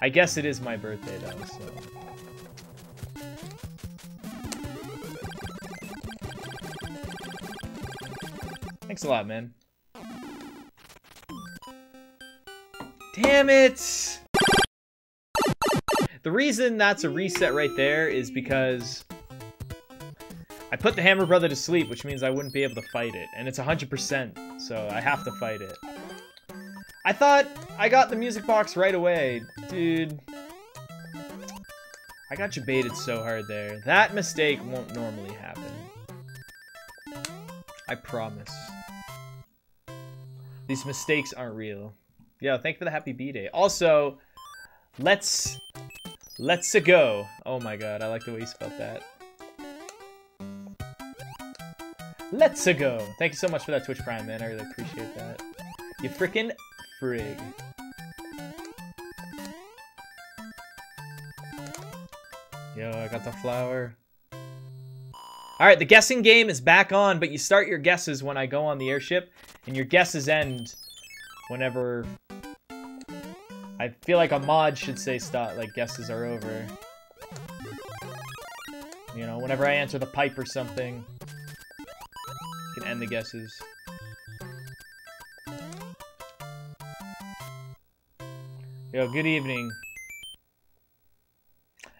I guess it is my birthday, though, so... Thanks a lot, man. Damn it! The reason that's a reset right there is because... I put the Hammer Brother to sleep, which means I wouldn't be able to fight it. And it's 100%, so I have to fight it. I thought I got the music box right away. Dude. I got you baited so hard there. That mistake won't normally happen. I promise. These mistakes aren't real. Yo, thank you for the happy B-Day. Also, let's-a go. Oh my god, I like the way you spelled that. Let's-a go. Thank you so much for that Twitch Prime, man. I really appreciate that. You frickin' frig. Yo, I got the flower. Alright, the guessing game is back on, but you start your guesses when I go on the airship, and your guesses end whenever... I feel like a mod should say stop, like, guesses are over. You know, whenever I answer the pipe or something... Can end the guesses. Yo, good evening.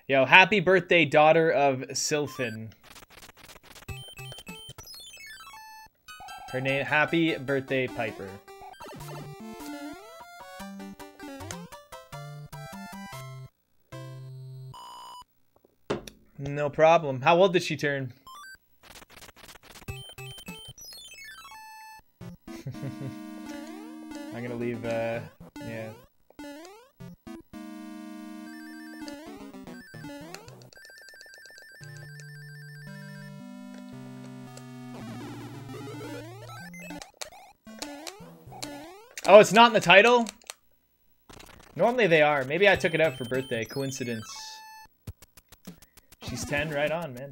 Yo, happy birthday, daughter of Sylphin. Her name, happy birthday, Piper. No problem. How old did she turn? I'm gonna leave, yeah. Oh, it's not in the title? Normally they are. Maybe I took it out for birthday. Coincidence. She's 10, right on, man.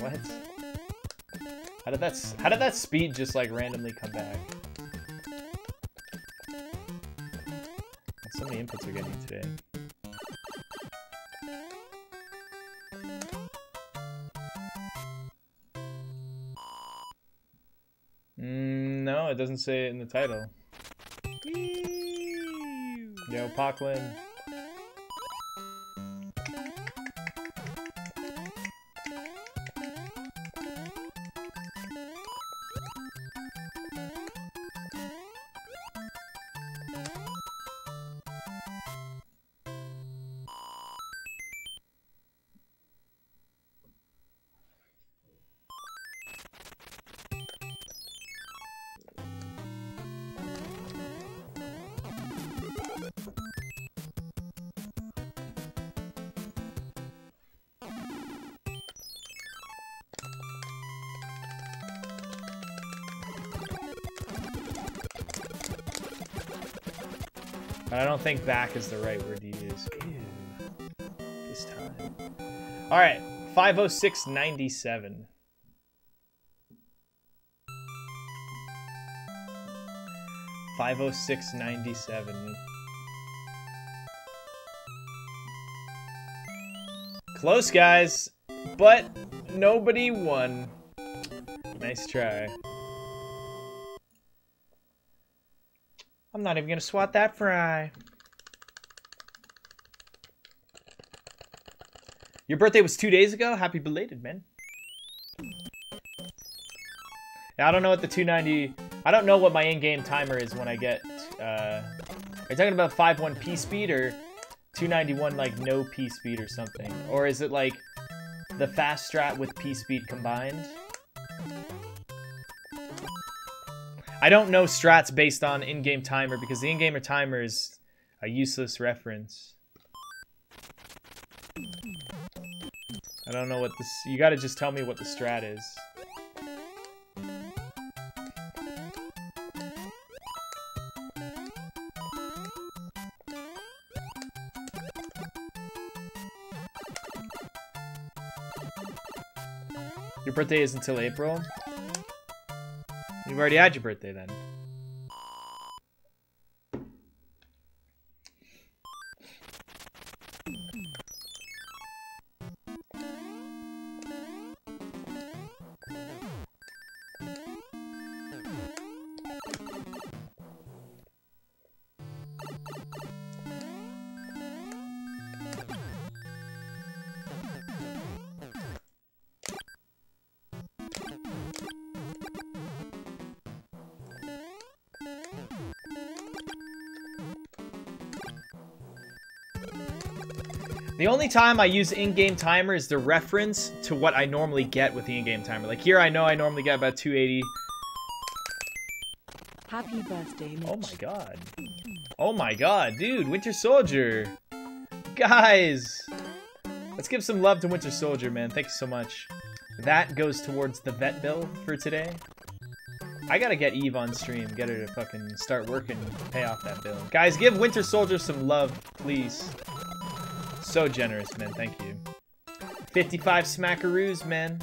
What? How did that speed just like randomly come back? So many inputs we're getting today. No, it doesn't say it in the title. Yo, Pocklin. I think back is the right word to use. Ew. This time. Alright, 506.97. Close, guys, but nobody won. Nice try. I'm not even gonna swat that fry. Your birthday was 2 days ago? Happy belated, man. Now, I don't know what the 290... I don't know what my in-game timer is when I get... Are you talking about 5.1 P speed or 291, like, no P speed or something? Or is it, like, the fast strat with P speed combined? I don't know strats based on in-game timer because the in-game timer is a useless reference. I don't know what this... You gotta just tell me what the strat is. Your birthday is until April? You've already had your birthday then. The only time I use in-game timer is the reference to what I normally get with the in-game timer. Like here, I know I normally get about 280. Happy birthday, Mitch. Oh my god. Oh my god, dude, Winter Soldier. Guys, let's give some love to Winter Soldier, man. Thank you so much. That goes towards the vet bill for today. I gotta get Eve on stream, get her to fucking start working, pay off that bill. Guys, give Winter Soldier some love, please. So generous, man, thank you. 55 smackaroos, man.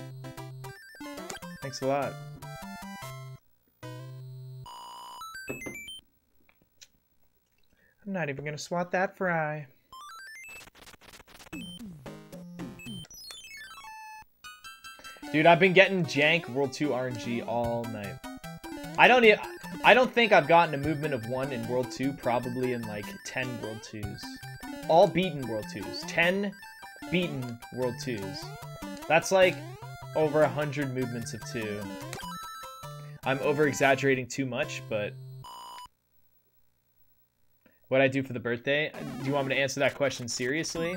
Thanks a lot. I'm not even gonna swat that fry. Dude, I've been getting jank World 2 RNG all night. I don't think I've gotten a movement of 1 in World 2 probably in like 10 World 2s. All beaten World 2s. 10 beaten World 2s. That's like over 100 movements of 2. I'm over-exaggerating too much, but... What I do for the birthday? Do you want me to answer that question seriously?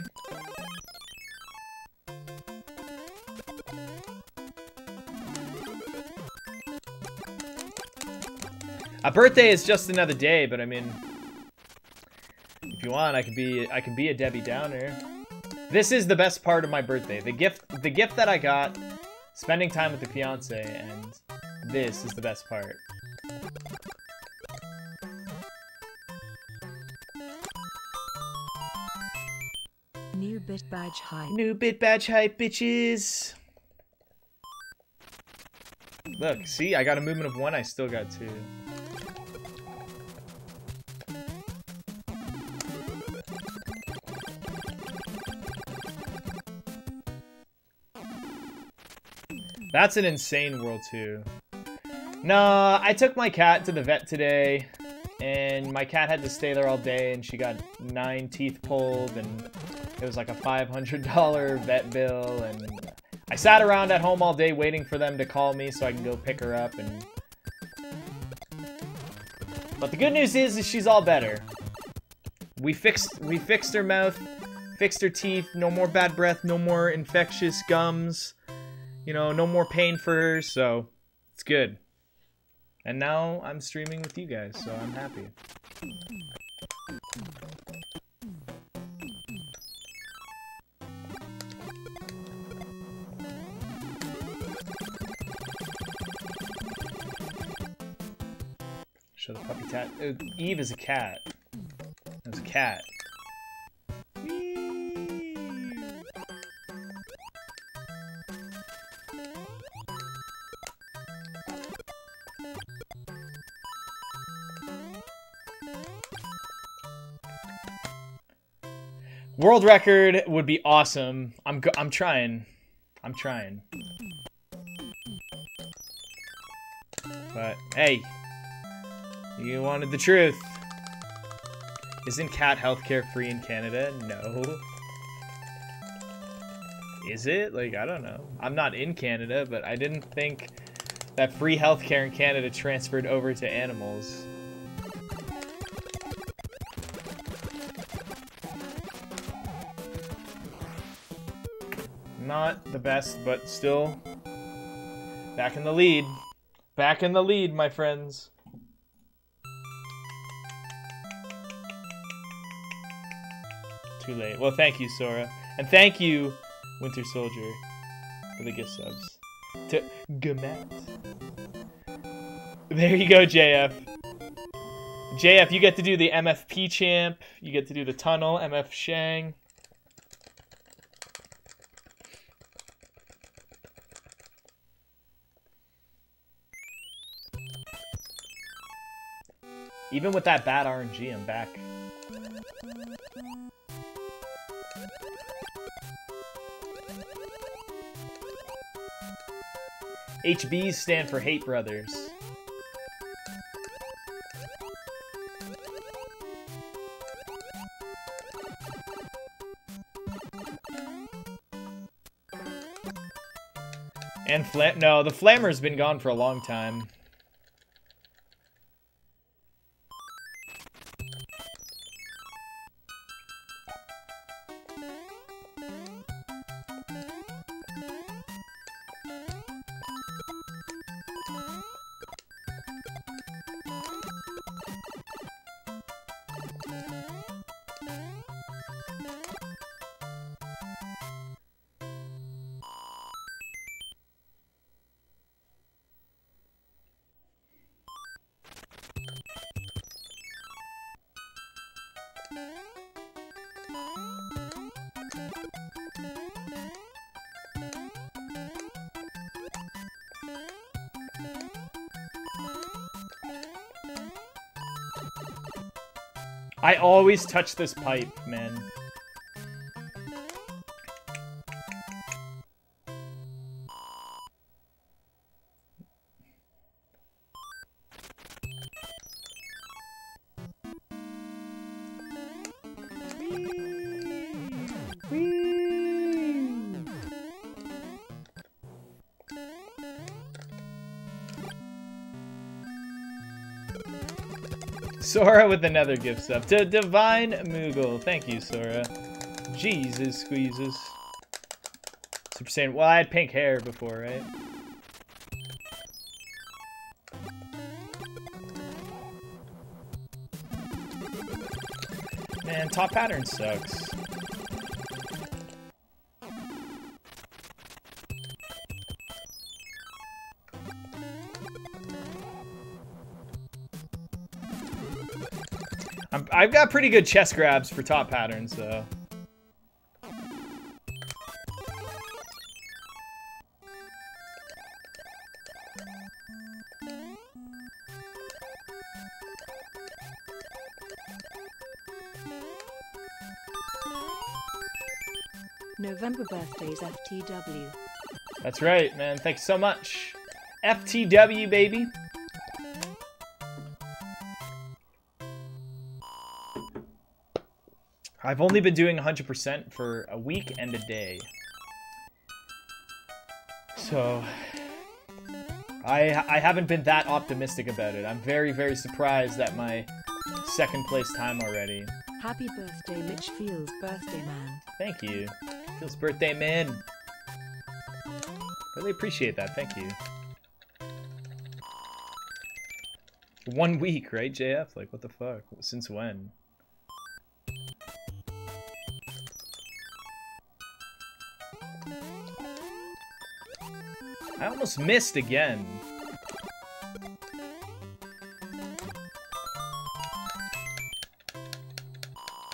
A birthday is just another day, but I mean, if you want, I can be a Debbie Downer. This is the best part of my birthday. The gift that I got, spending time with the fiance, and this is the best part. New bit badge hype. New bit badge hype, bitches. Look, see, I got a movement of 1, I still got 2. That's an insane World 2. Nah, I took my cat to the vet today, and my cat had to stay there all day, and she got 9 teeth pulled, and it was like a $500 vet bill, and I sat around at home all day waiting for them to call me so I can go pick her up, and... But the good news is she's all better. We fixed her mouth, fixed her teeth, no more bad breath, no more infectious gums. You know, no more pain for her, so it's good. And now I'm streaming with you guys, so I'm happy. Show the puppy tat. Eve is a cat. It was a cat. World record would be awesome. I'm trying. But hey, you wanted the truth. Isn't cat healthcare free in Canada? No. Is it? Like, I don't know. I'm not in Canada, but I didn't think that free healthcare in Canada transferred over to animals. Not the best, but still back in the lead. Back in the lead, my friends. Too late. Well, thank you, Sora. And thank you, Winter Soldier, for the gift subs. To Gamet. There you go, JF. JF, you get to do the MFP champ. You get to do the tunnel, MF Shang. Even with that bad RNG, I'm back. HBs stand for Hate Brothers. And Flam- no, the Flammer's been gone for a long time. I always touch this pipe, man. Sora with another gift sub to Divine Moogle. Thank you, Sora. Jesus squeezes. Super Saiyan. Well, I had pink hair before, right? Man, top pattern sucks. I've got pretty good chest grabs for top patterns, though. November birthdays, FTW. That's right, man. Thanks so much. FTW, baby. I've only been doing 100% for a week and a day. So, I haven't been that optimistic about it. I'm very, very surprised at my second place time already. Happy birthday, Mitch Fields' birthday man. Thank you. Fields' birthday man. Really appreciate that. Thank you. 1 week, right, JF? Like, what the fuck? Since when? I almost missed again.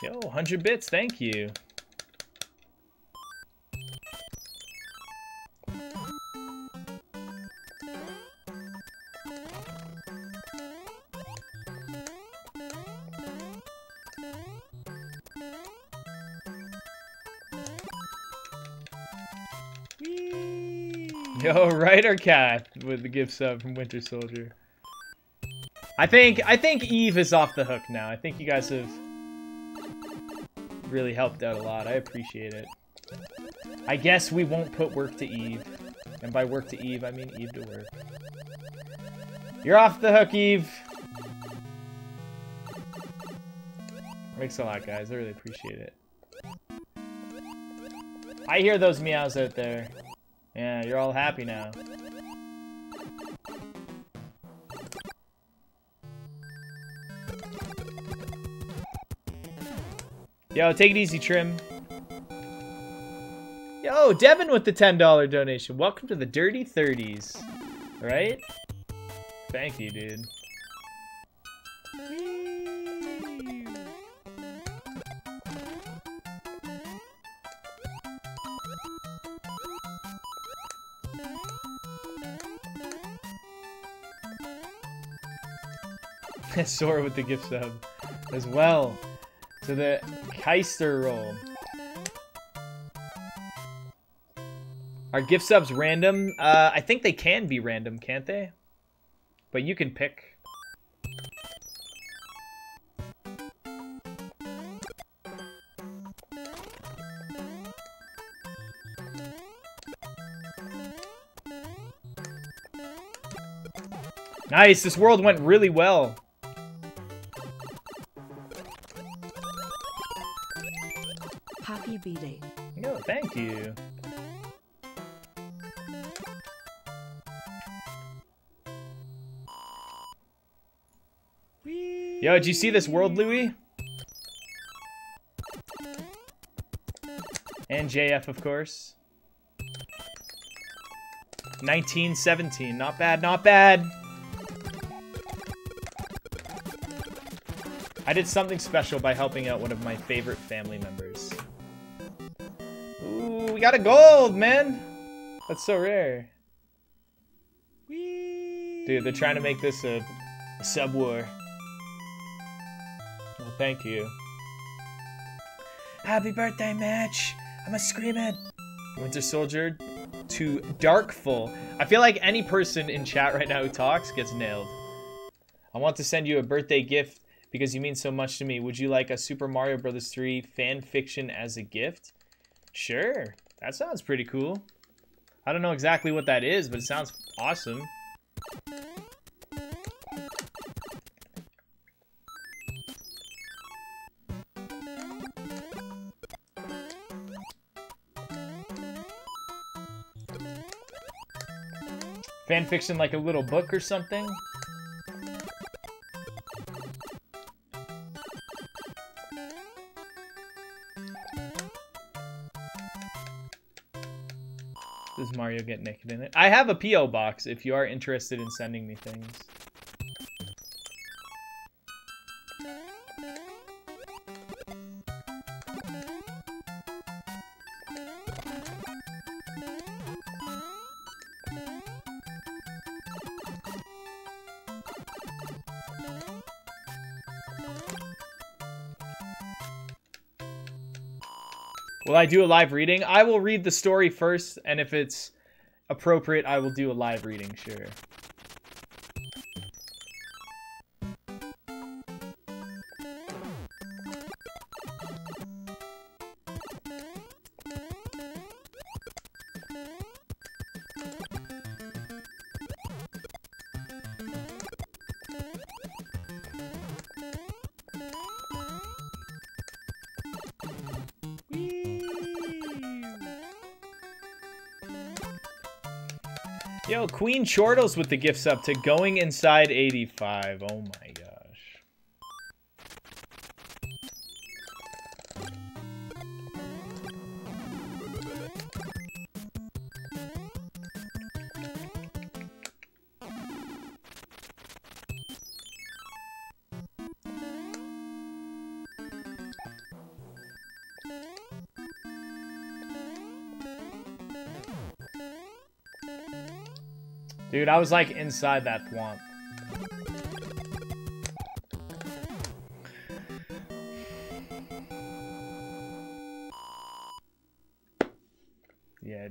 Yo, 100 bits, thank you. Yo, RyderCath with the gift sub from Winter Soldier. I think Eve is off the hook now. I think you guys have really helped out a lot. I appreciate it. I guess we won't put work to Eve. And by work to Eve, I mean Eve to work. You're off the hook, Eve. Thanks a lot, guys. I really appreciate it. I hear those meows out there. Yeah, you're all happy now. Yo, take it easy, Trim. Yo, Devin with the $10 donation. Welcome to the Dirty 30s. Right? Thank you, dude. Sora with the gift sub as well to the Keister roll. Are gift subs random? I think they can be random, can't they? But you can pick. Nice, this world went really well. Day. No, thank you. Yo, did you see this world, Louie? And JF, of course. 1917. Not bad, not bad. I did something special by helping out one of my favorite family members. Ooh, we got a gold, man! That's so rare. Whee! Dude, they're trying to make this a sub war. Well, thank you. Happy birthday, Mitch! I'm a screamin'. Winter Soldier to Darkful. I feel like any person in chat right now who talks gets nailed. I want to send you a birthday gift because you mean so much to me. Would you like a Super Mario Brothers 3 fan fiction as a gift? Sure. That sounds pretty cool. I don't know exactly what that is, but it sounds awesome. Fan fiction like a little book or something? Does Mario get naked in it? I have a P.O. box if you are interested in sending me things. Will I do a live reading? I will read the story first, and if it's appropriate, I will do a live reading, sure. Yo, Queen Chortles with the gifts up to Going Inside 85. Oh my gosh. Dude, I was like inside that thwomp. Yeah.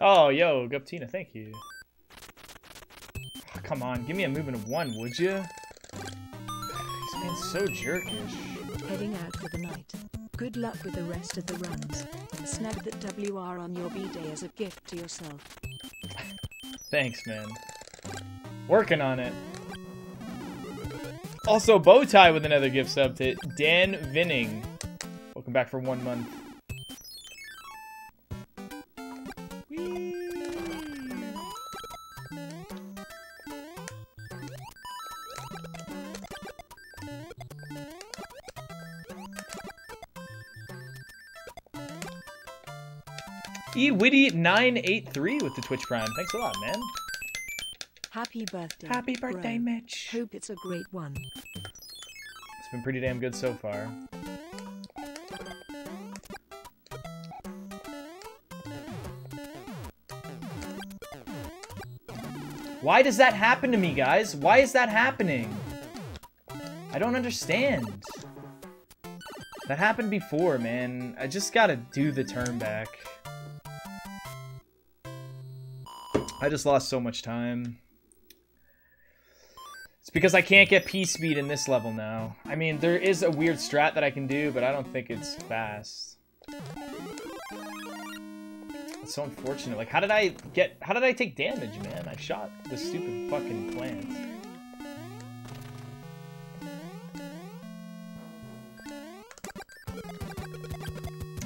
Oh, yo, Guptina, thank you. Oh, come on, give me a movement of one, would you? This man's so jerkish. Heading out for the night. Good luck with the rest of the runs. Snag that WR on your B-Day as a gift to yourself. Thanks, man. Working on it. Also, Bowtie with another gift sub to Dan Vining. Welcome back for 1 month. Witty983 with the Twitch Prime. Thanks a lot, man. Happy birthday. Happy birthday, bro. Mitch. Hope it's a great one. It's been pretty damn good so far. Why does that happen to me, guys? Why is that happening? I don't understand. That happened before, man. I just gotta do the turn back. I just lost so much time. It's because I can't get P-Speed in this level now. I mean, there is a weird strat that I can do, but I don't think it's fast. It's so unfortunate. Like, how did I take damage, man? I shot the stupid fucking plant.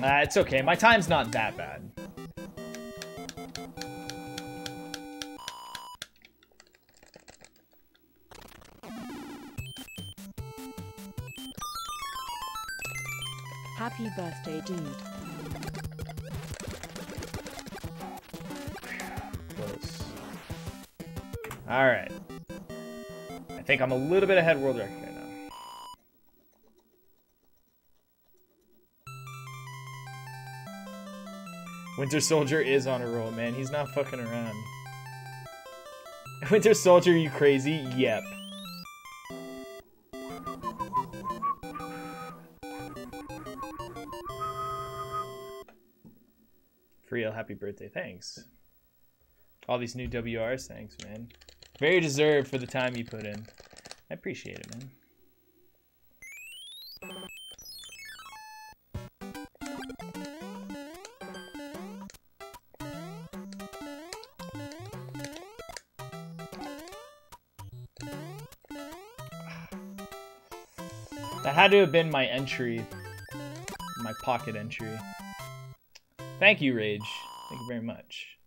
It's okay. My time's not that bad. Happy birthday, dude. Close. All right. I think I'm a little bit ahead world record. Winter Soldier is on a roll, man. He's not fucking around. Winter Soldier, you crazy? Yep. For real, happy birthday. Thanks. All these new WRs, thanks, man. Very deserved for the time you put in. I appreciate it, man. That had to have been my entry, my pocket entry. Thank you, Rage. Thank you very much.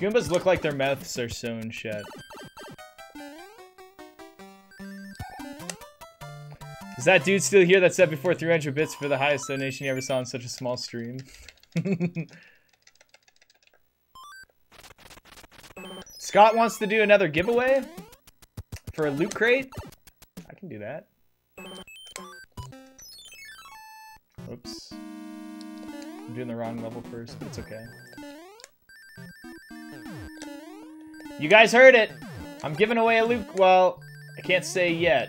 Goombas look like their mouths are sewn shut. Is that dude still here that said before 300 bits for the highest donation you ever saw in such a small stream? Scott wants to do another giveaway for a loot crate? I can do that. Oops. I'm doing the wrong level first, but it's okay. You guys heard it! I'm giving away a loot... Well, I can't say yet.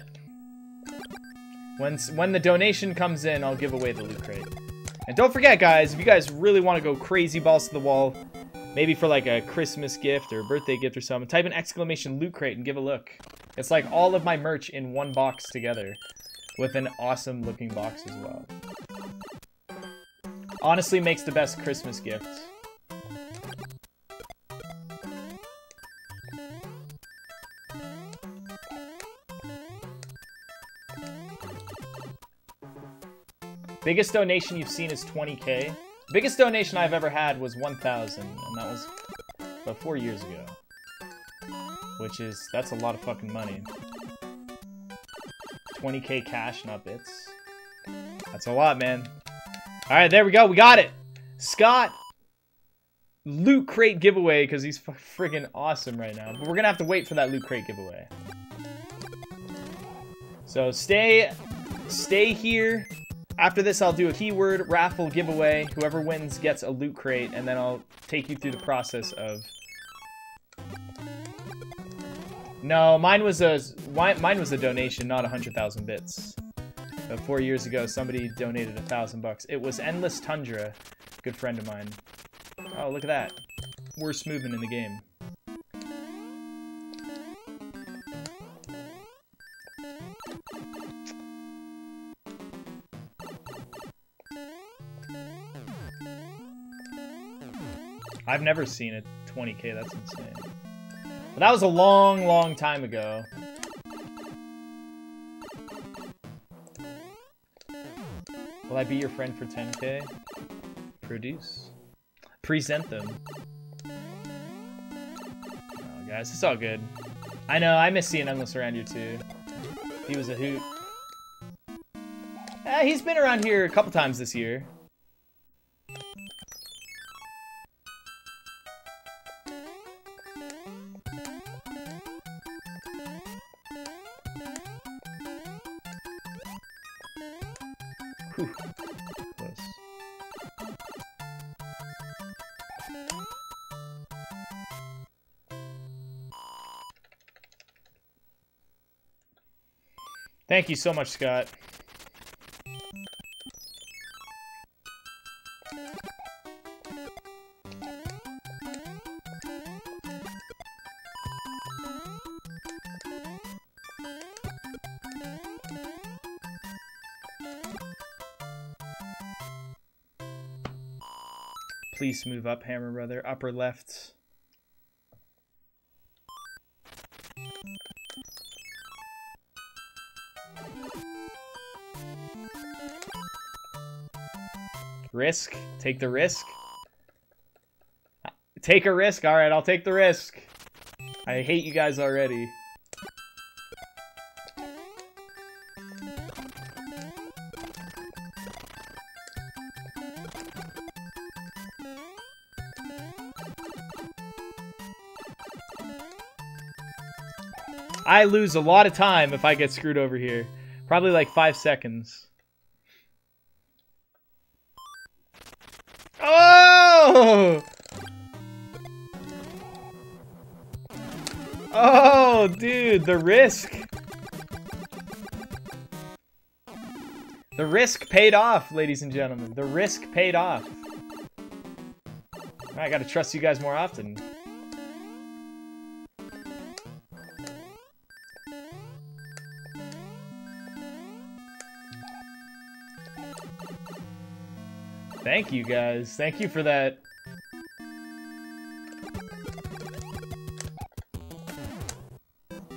When the donation comes in, I'll give away the loot crate. And don't forget, guys, if you guys really want to go crazy balls to the wall, maybe for like a Christmas gift or a birthday gift or something, type in exclamation loot crate and give a look. It's like all of my merch in one box together with an awesome looking box as well. Honestly, makes the best Christmas gift. Biggest donation you've seen is 20K. Biggest donation I've ever had was 1,000, and that was about 4 years ago. Which is, that's a lot of fucking money. 20K cash, not bits. That's a lot, man. Alright, there we go, we got it! Scott, loot crate giveaway, because he's friggin' awesome right now. But we're gonna have to wait for that loot crate giveaway. So stay here. After this, I'll do a keyword raffle giveaway. Whoever wins gets a loot crate, and then I'll take you through the process of... No, mine was a donation, not 100,000 bits. But 4 years ago, somebody donated $1,000. It was Endless Tundra, a good friend of mine. Oh, look at that. Worst movement in the game. I've never seen a 20K, that's insane. But that was a long, long time ago. Will I be your friend for 10K? Produce. Present them. Oh, guys, it's all good. I know, I miss seeing Endless around here, too. He was a hoot. He's been around here a couple times this year. Thank you so much, Scott. Please move up, Hammer Brother. Upper left. Risk. Take the risk. Take a risk. Alright, I'll take the risk. I hate you guys already. I lose a lot of time if I get screwed over here. Probably like 5 seconds. Oh! Oh, dude, the risk. The risk paid off, ladies and gentlemen. The risk paid off. I gotta trust you guys more often. Thank you guys. Thank you for that.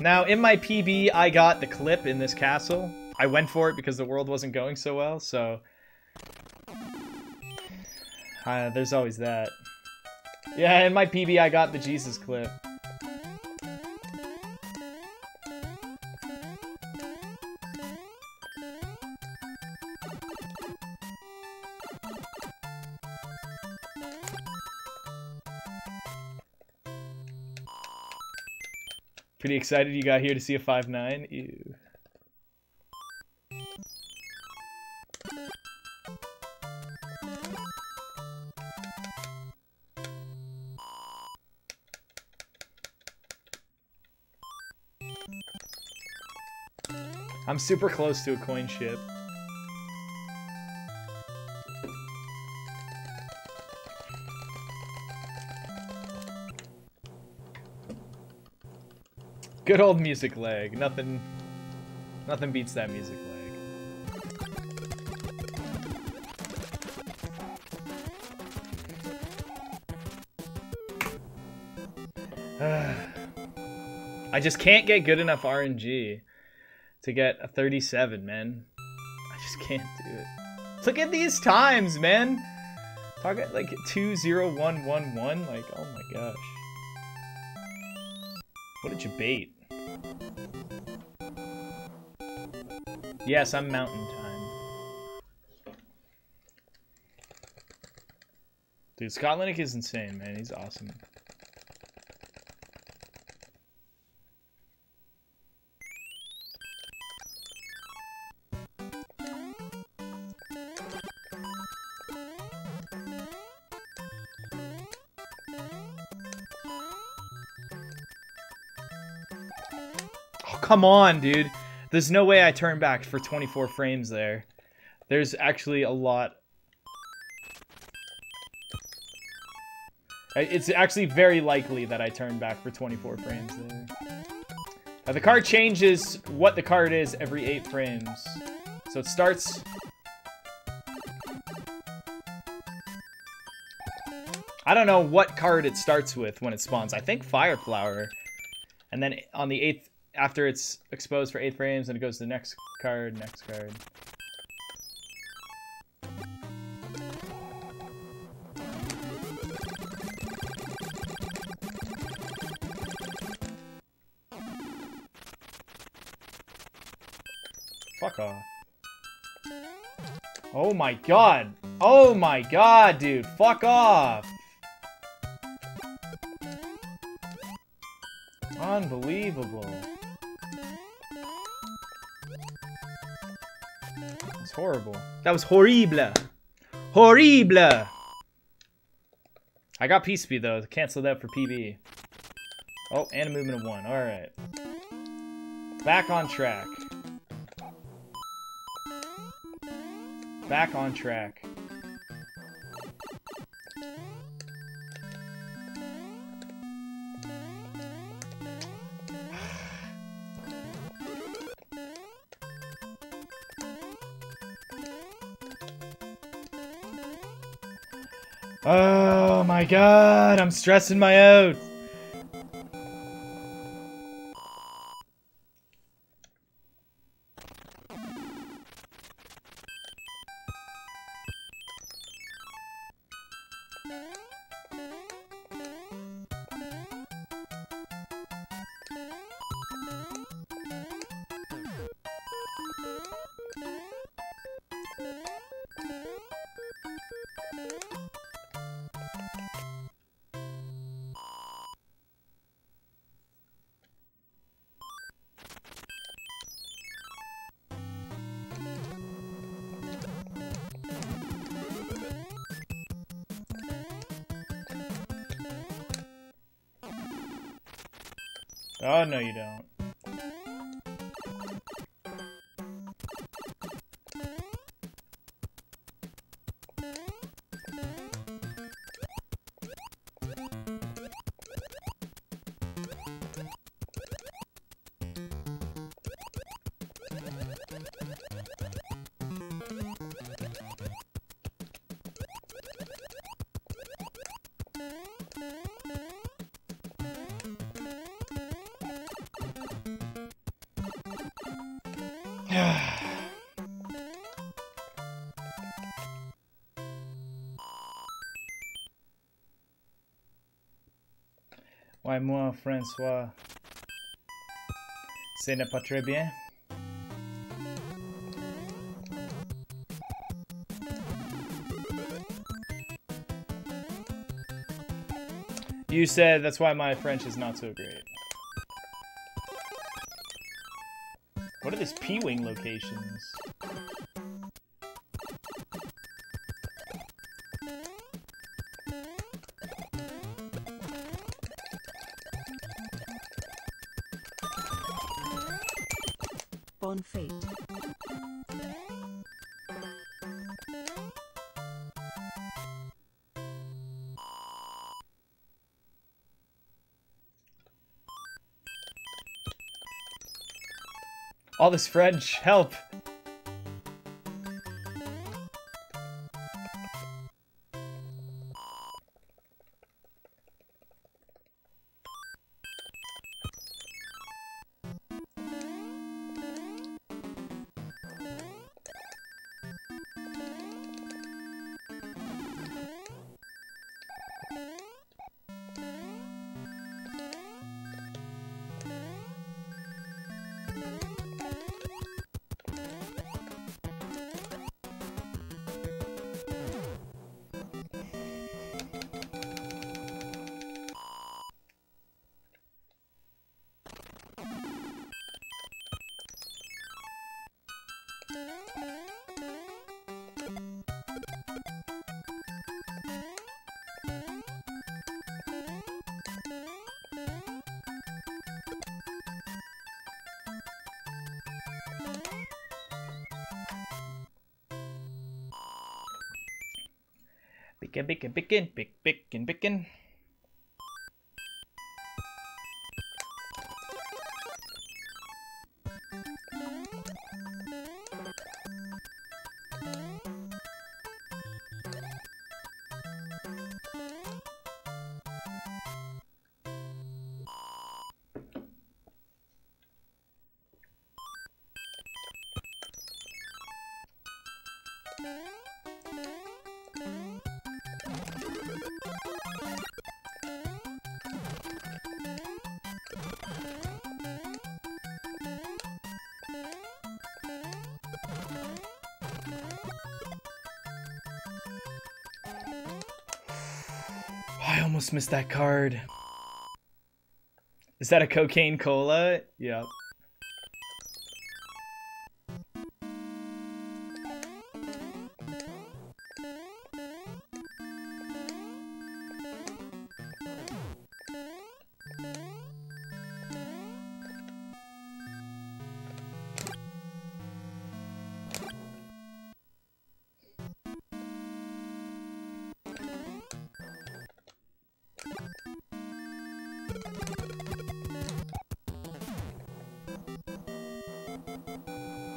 Now, in my PB, I got the clip in this castle. I went for it because the world wasn't going so well, so... there's always that. Yeah, in my PB, I got the Jesus clip. Pretty excited you got here to see a 5-9. Ew. I'm super close to a coin ship. Good old music lag. Nothing beats that music lag. I just can't get good enough RNG to get a 37, man. I just can't do it. Look at these times, man. Talk at like 2:01:11. Like, oh my gosh. What did you bait? Yes, I'm mountain time. Dude, Scott Linick is insane, man. He's awesome. Come on, dude. There's no way I turn back for 24 frames there. There's actually a lot. It's actually very likely that I turn back for 24 frames there. Now, the card changes what the card is every 8 frames. So it starts... I don't know what card it starts with when it spawns. I think Fireflower. And then on the 8th... After it's exposed for 8 frames, and it goes to the next card, next card. Fuck off. Oh my god! Oh my god, dude! Fuck off! Unbelievable. Horrible. That was horrible. Horrible. I got P speed though. Cancel that for PB. Oh, and a movement of 1. All right. Back on track. Back on track. Oh my god, I'm stressing my out. Oh, no you don't. Why moi, Francois? Ce n'est pas très bien. You said that's why my French is not so great. What are these P-Wing locations? All this French, help! Bickin'. Almost missed that card. Is that a cocaine cola? Yep.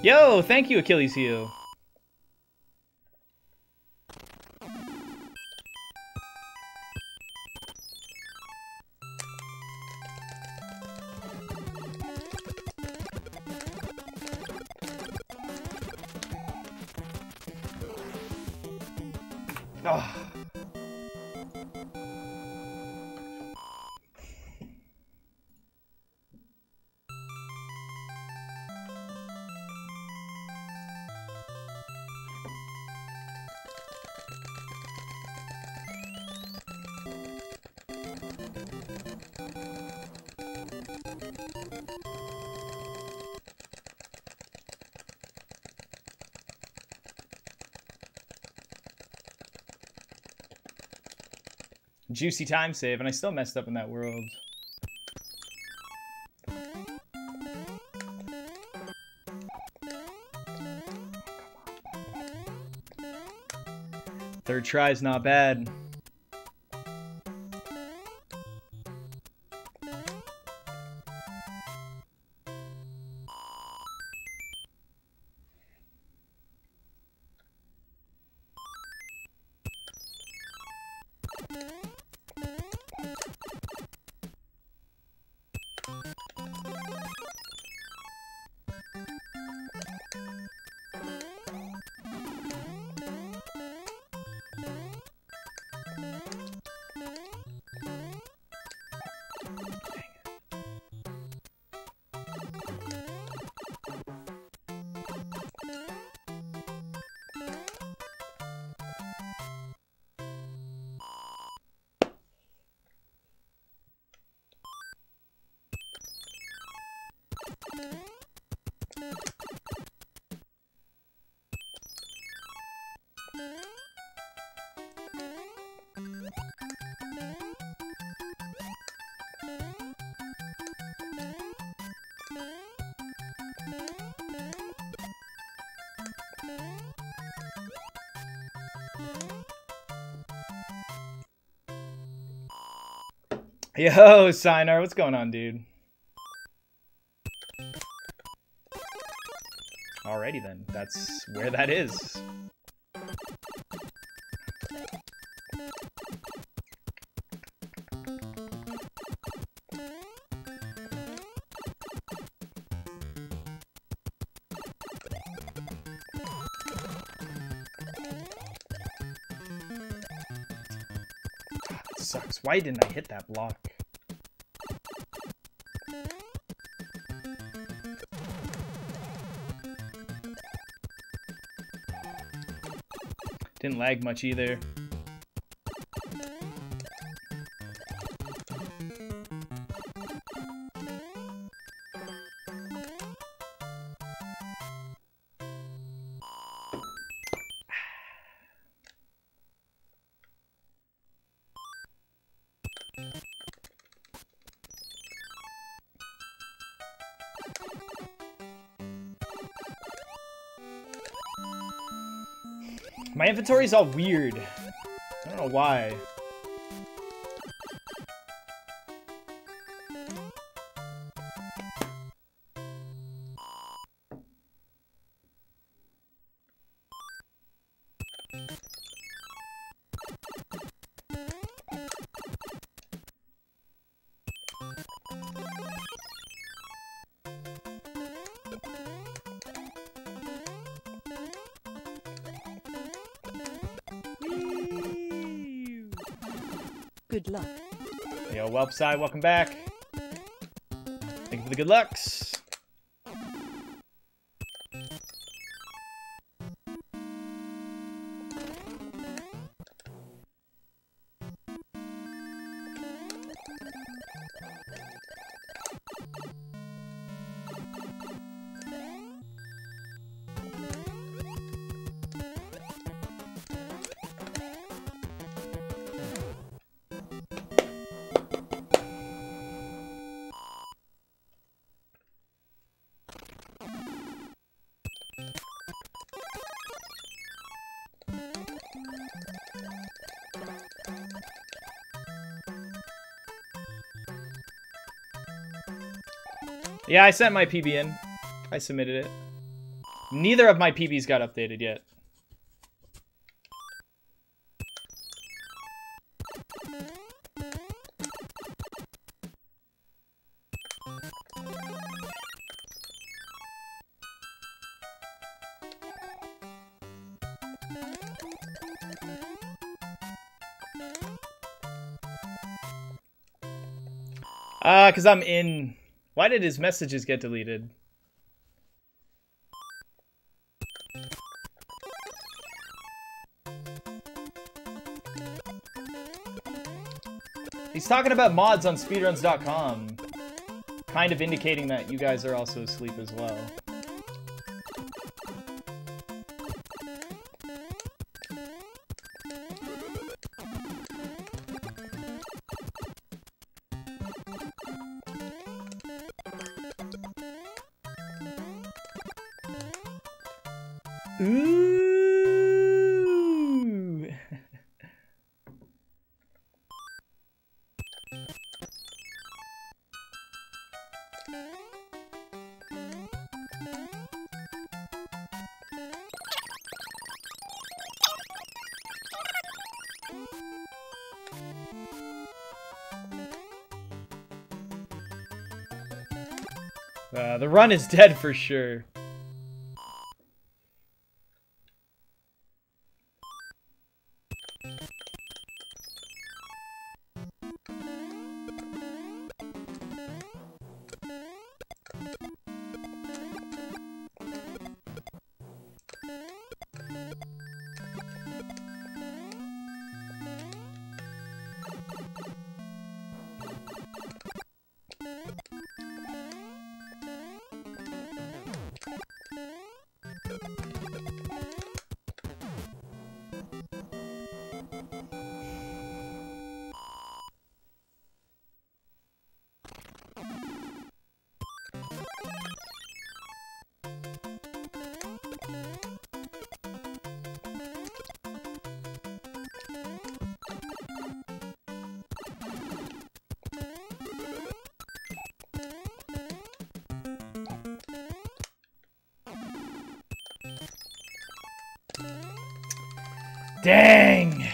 Yo, thank you, Achilles' heel. Oh. Juicy time save, and I still messed up in that world. Third try's not bad. Yo, Sinar, what's going on, dude? Alrighty then, that's where that is. That sucks. Why didn't I hit that block? Didn't lag much either. My inventory's all weird. I don't know why. Upside, welcome back. Thank you for the good lucks. Yeah, I sent my PB in. I submitted it. Neither of my PBs got updated yet. Because I'm in... Why did his messages get deleted? He's talking about mods on speedruns.com. Kind of indicating that you guys are also asleep as well. The run is dead for sure. Dang!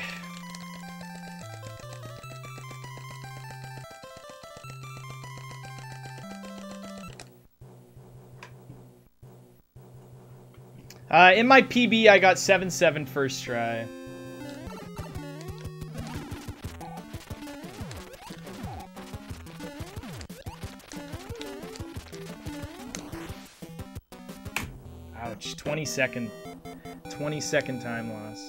In my PB, I got 7-7 first try. Ouch, 20 second time loss.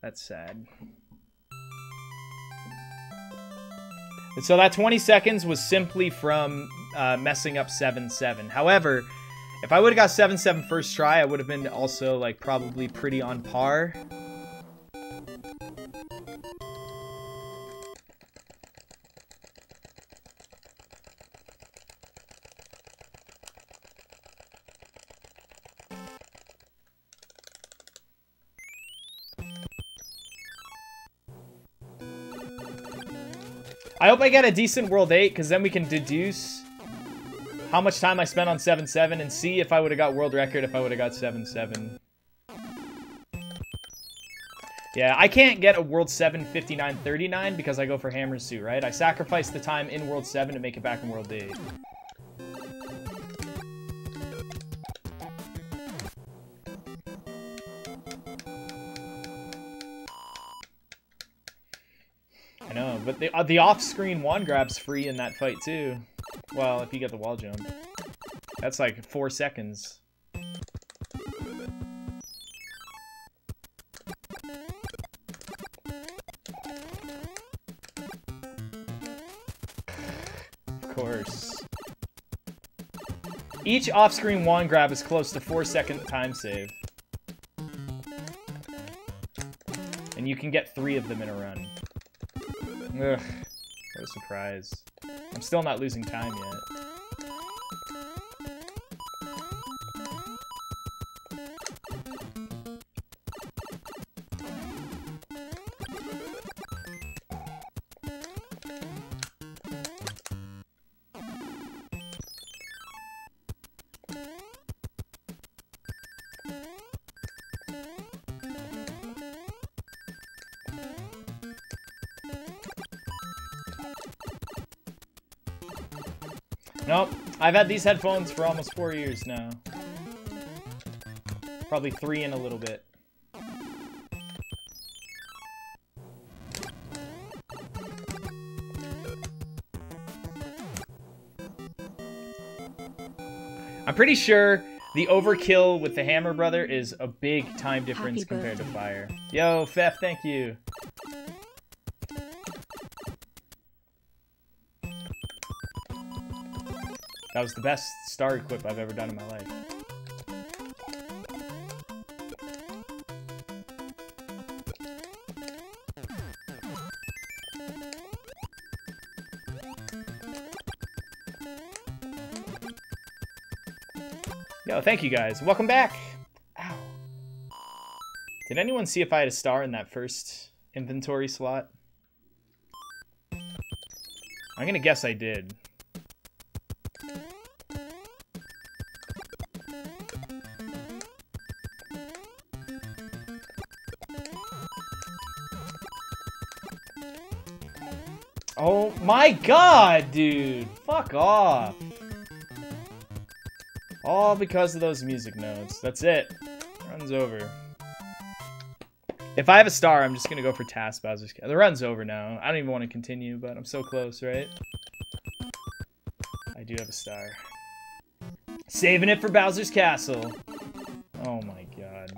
That's sad. And so that 20 seconds was simply from messing up 7-7. However, if I would have got 7-7 first try, I would have been also like probably pretty on par. I hope I get a decent World 8, because then we can deduce how much time I spent on 7-7 and see if I would have got world record if I would have got 7-7. Yeah, I can't get a World 7 59-39 because I go for Hammer Suit, right? I sacrifice the time in World 7 to make it back in World 8. But the off-screen wand grab's free in that fight, too. Well, if you get the wall jump. That's like 4 seconds. Of course. Each off-screen wand grab is close to 4-second time save. And you can get 3 of them in a run. Ugh, what a surprise. I'm still not losing time yet. Nope, I've had these headphones for almost 4 years now. Probably 3 in a little bit. I'm pretty sure the overkill with the Hammer Brother is a big time difference compared to Fire. Yo, Fef, thank you. That was the best star equip I've ever done in my life. Yo, thank you guys. Welcome back. Ow. Did anyone see if I had a star in that first inventory slot? I'm gonna guess I did. Oh my god, dude! Fuck off! All because of those music notes. That's it. Run's over. If I have a star, I'm just gonna go for Task Bowser's Castle. The run's over now. I don't even want to continue, but I'm so close, right? I do have a star. Saving it for Bowser's Castle. Oh my god.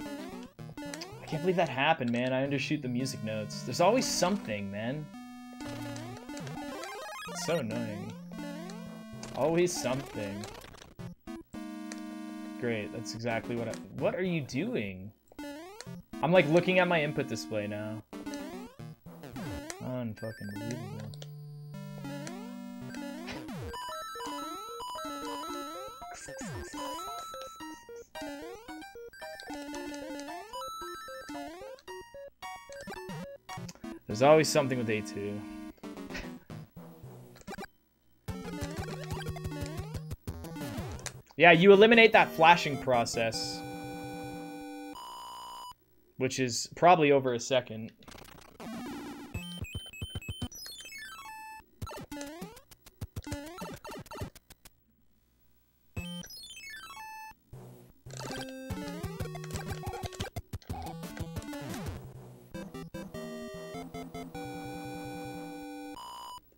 I can't believe that happened, man. I undershoot the music notes. There's always something, man. It's so annoying. Always something. Great, that's exactly what I... What are you doing? I'm like looking at my input display now. Un-fucking-believable. There's always something with A2. Yeah, you eliminate that flashing process, which is probably over a second.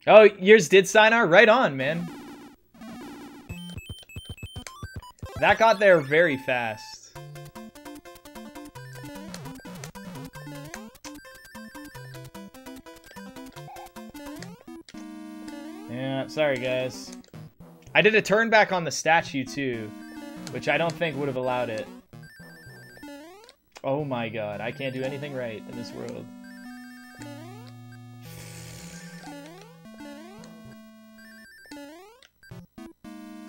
Oh, yours did, Sinar? Right on, man. That got there very fast. Yeah, sorry guys. I did a turn back on the statue too, which I don't think would have allowed it. Oh my god, I can't do anything right in this world.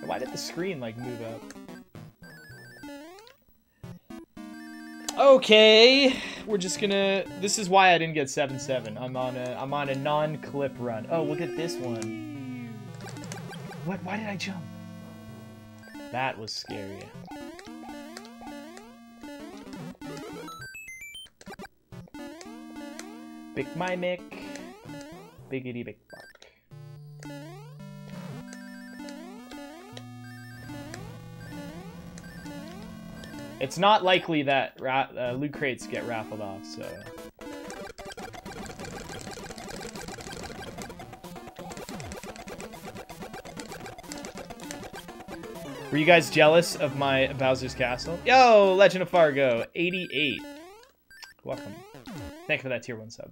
Why did the screen like move up? Okay, we're just gonna... This is why I didn't get 7-7. I'm on a non-clip run. Oh, look at this one. What? Why did I jump? That was scary. Big mimic, biggity big buck. It's not likely that loot crates get raffled off, so... Were you guys jealous of my Bowser's Castle? Yo, Legend of Fargo, 88. Welcome. Thank you for that tier 1 sub.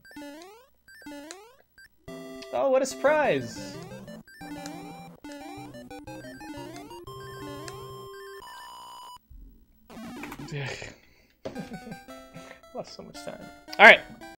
Oh, what a surprise! Lost so much time. All right.